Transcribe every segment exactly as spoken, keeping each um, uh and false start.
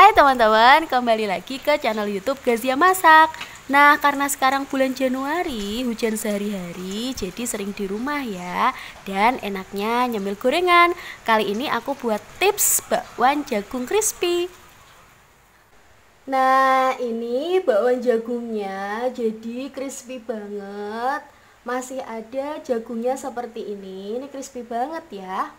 Hai teman-teman, kembali lagi ke channel YouTube Ghaziya Masak. Nah, karena sekarang bulan Januari, hujan sehari-hari, jadi sering di rumah ya. Dan enaknya nyemil gorengan. Kali ini aku buat tips bakwan jagung crispy. Nah, ini bakwan jagungnya jadi crispy banget. Masih ada jagungnya seperti ini, ini crispy banget ya.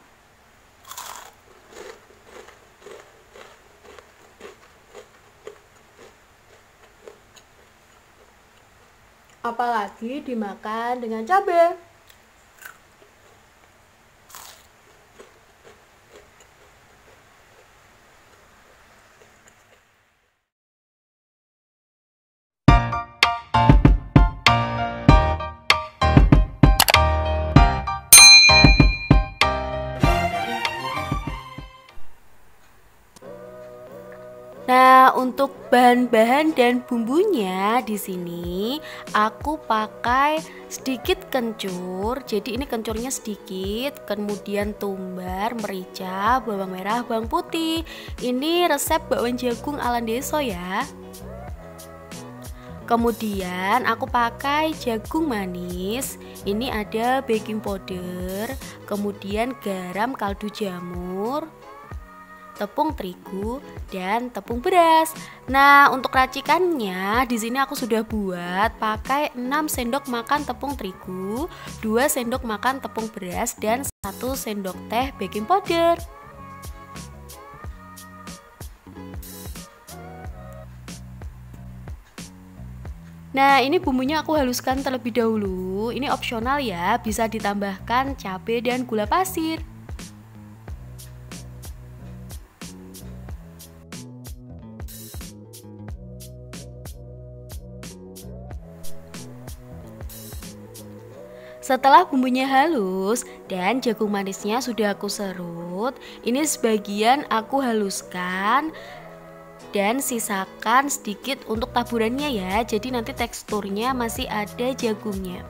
Apalagi dimakan dengan cabai. Nah, untuk bahan-bahan dan bumbunya di sini aku pakai sedikit kencur. Jadi ini kencurnya sedikit, kemudian tumbar, merica, bawang merah, bawang putih. Ini resep bakwan jagung ala deso ya. Kemudian aku pakai jagung manis. Ini ada baking powder, kemudian garam kaldu jamur, tepung terigu, dan tepung beras. Nah, untuk racikannya di sini aku sudah buat pakai enam sendok makan tepung terigu, dua sendok makan tepung beras, dan satu sendok teh baking powder. Nah, ini bumbunya aku haluskan terlebih dahulu. Ini opsional ya, bisa ditambahkan cabai dan gula pasir. Setelah bumbunya halus dan jagung manisnya sudah aku serut, ini sebagian aku haluskan dan sisakan sedikit untuk taburannya ya. Jadi nanti teksturnya masih ada jagungnya.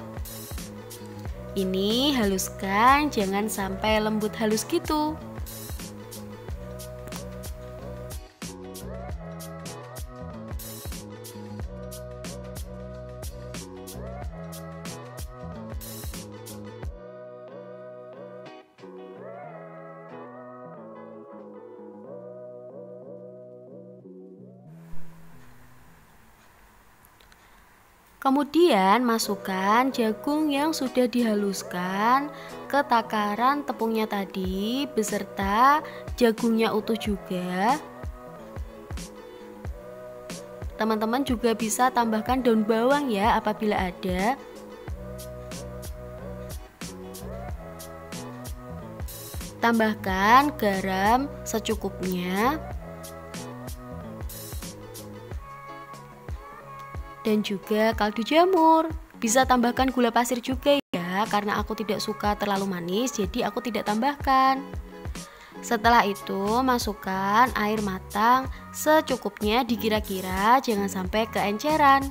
Ini haluskan, jangan sampai lembut halus gitu. Kemudian masukkan jagung yang sudah dihaluskan ke takaran tepungnya tadi beserta jagungnya utuh juga. Teman-teman juga bisa tambahkan daun bawang ya apabila ada. Tambahkan garam secukupnya. Dan juga kaldu jamur. Bisa tambahkan gula pasir juga ya, karena aku tidak suka terlalu manis, jadi aku tidak tambahkan. Setelah itu masukkan air matang secukupnya, dikira-kira, jangan sampai keenceran.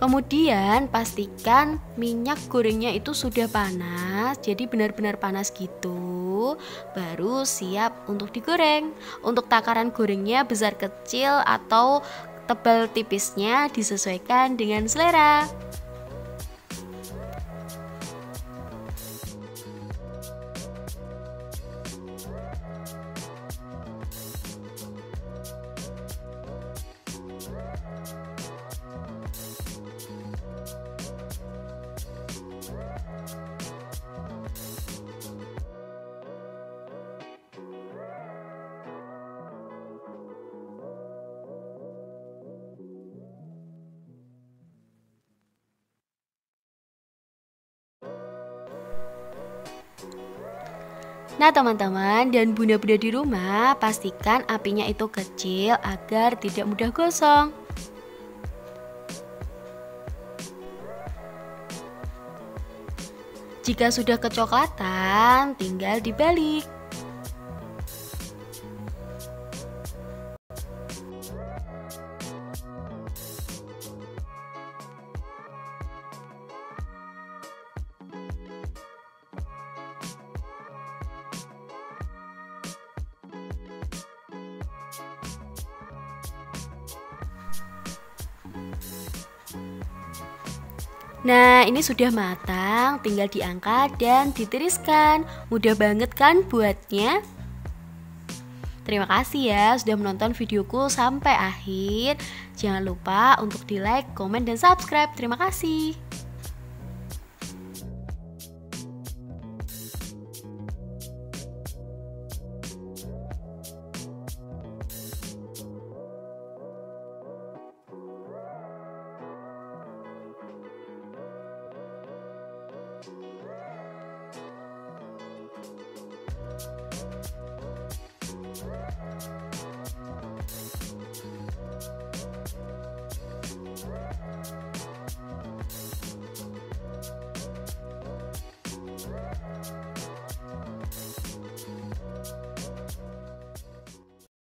Kemudian pastikan minyak gorengnya itu sudah panas, jadi benar-benar panas gitu, baru siap untuk digoreng. Untuk takaran gorengnya besar kecil atau tebal tipisnya disesuaikan dengan selera. Nah teman-teman dan bunda-bunda di rumah, pastikan apinya itu kecil agar tidak mudah gosong. Jika sudah kecoklatan, tinggal dibalik. Nah, ini sudah matang, tinggal diangkat dan ditiriskan. Mudah banget kan buatnya? Terima kasih ya sudah menonton videoku sampai akhir. Jangan lupa untuk di like, komen, dan subscribe. Terima kasih. Thank you.